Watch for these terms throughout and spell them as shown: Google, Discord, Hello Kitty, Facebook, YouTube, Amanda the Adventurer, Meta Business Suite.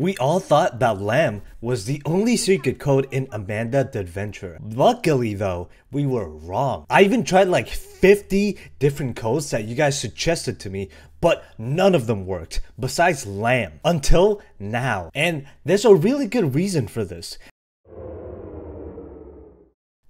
We all thought that lamb was the only secret code in Amanda the Adventurer. Luckily though, we were wrong. I even tried like 50 different codes that you guys suggested to me, but none of them worked besides lamb until now. And there's a really good reason for this.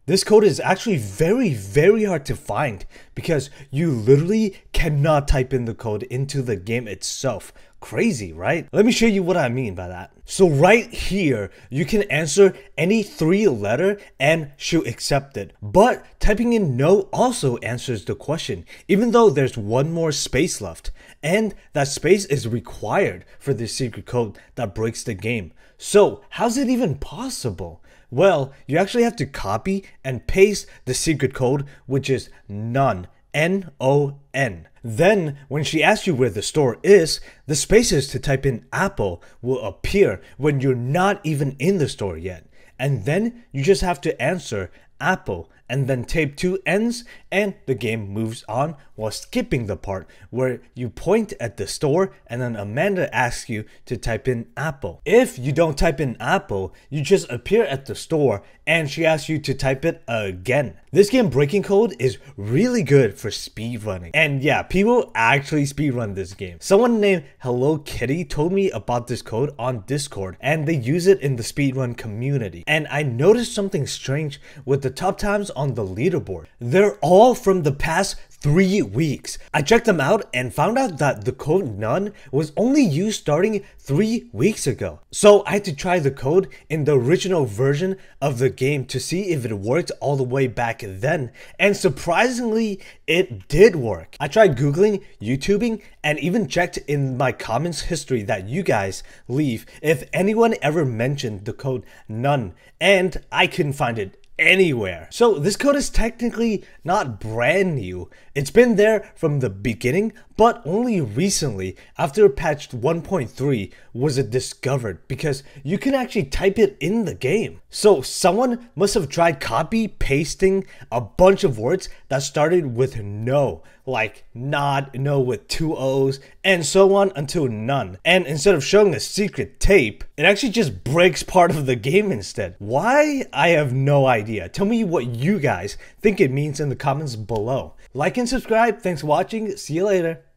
This code is actually very hard to find because you literally cannot type in the code into the game itself. Crazy, right? Let me show you what I mean by that. So right here, you can answer any 3 letter and she'll accept it. But typing in no also answers the question, even though there's one more space left. And that space is required for this secret code that breaks the game. So how's it even possible? Well, you actually have to copy and paste the secret code, which is none. N-O-N. Then, when she asks you where the store is, the spaces to type in Apple will appear when you're not even in the store yet. And then, you just have to answer Apple and then tape 2 N's and the game moves on while skipping the part where you point at the store and then Amanda asks you to type in Apple. If you don't type in Apple, you just appear at the store and she asks you to type it again. This game breaking code is really good for speedrunning. And yeah, people actually speedrun this game. Someone named Hello Kitty told me about this code on Discord and they use it in the speedrun community. And I noticed something strange with the top times on the leaderboard. They're all from the past 3 weeks. I checked them out and found out that the code none was only used starting 3 weeks ago. So I had to try the code in the original version of the game to see if it worked all the way back then. And surprisingly, it did work. I tried Googling, YouTubing, and even checked in my comments history that you guys leave if anyone ever mentioned the code none, and I couldn't find it anywhere. So this code is technically not brand new. It's been there from the beginning, but only recently after patch 1.3 was it discovered because you can actually type it in the game. So someone must have tried copy pasting a bunch of words that started with no, like not, no with 2 O's, and so on until none. And instead of showing a secret tape, it actually just breaks part of the game instead. Why? I have no idea. Tell me what you guys think it means in the comments below. Like and subscribe. Thanks for watching. See you later.